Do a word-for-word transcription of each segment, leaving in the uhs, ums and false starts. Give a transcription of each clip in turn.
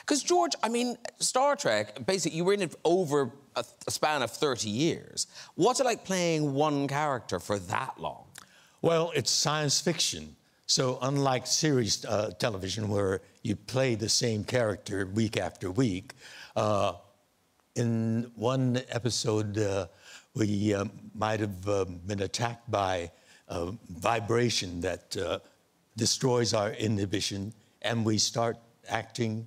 Because, George, I mean, Star Trek, basically, you were in it over a, a span of thirty years. What's it like playing one character for that long? Well, it's science fiction. So unlike series uh, television, where you play the same character week after week, uh, in one episode, uh, we uh, might have uh, been attacked by a vibration that uh, destroys our inhibition, and we start acting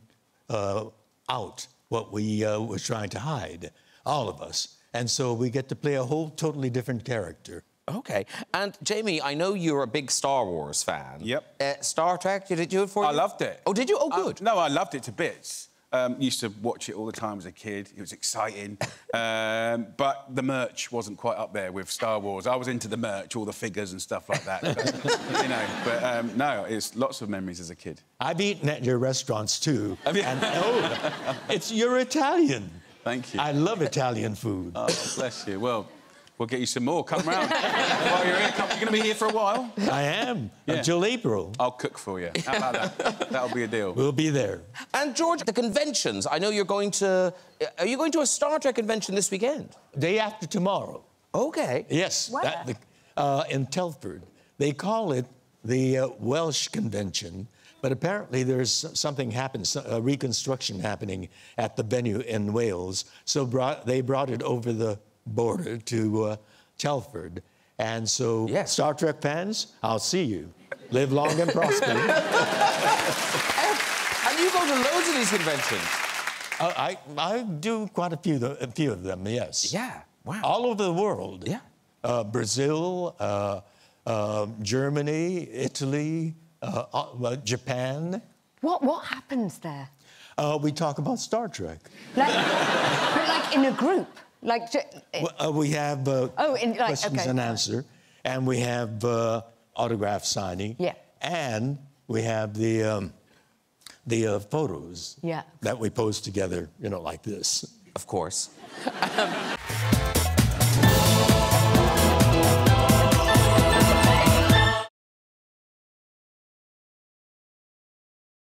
Uh, out what we uh, were trying to hide, all of us. And so we get to play a whole totally different character. OK. And, Jamie, I know you're a big Star Wars fan. Yep. Uh, Star Trek, did it do it for you? I loved it. Oh, did you? Oh, good. Um, no, I loved it to bits. Um, used to watch it all the time as a kid. It was exciting. um, but the merch wasn't quite up there with Star Wars. I was into the merch, all the figures and stuff like that. But, you know, but, um, no, it's lots of memories as a kid. I've eaten at your restaurants, too. I mean, and, oh, it's, you're Italian. Thank you. I love Italian food. Oh, bless you. Well, we'll get you some more. Come round. While you're here, come, you're going to be here for a while. I am, yeah. Until April. I'll cook for you. How about that? That'll be a deal. We'll be there. And, George, the conventions. I know you're going to... Are you going to a Star Trek convention this weekend? Day after tomorrow. OK. Yes. Where? That, the, uh, in Telford. They call it the uh, Welsh convention. But apparently there's something happened, a reconstruction happening at the venue in Wales. So brought, they brought it over the border to uh, Chalford. And so, yes. Star Trek fans, I'll see you. Live long and prosper. And you go to loads of these conventions. Uh, I, I do quite a few, a few of them, yes. Yeah, wow. All over the world. Yeah. Uh, Brazil, uh, uh, Germany, Italy... Uh, uh, Japan. What what happens there? Uh, we talk about Star Trek. Like, but like in a group, like. Well, uh, we have uh, oh, in, like, questions okay. and answer, and we have uh, autograph signing. Yeah. And we have the um, the uh, photos. Yeah. That we pose together, you know, like this. Of course. um...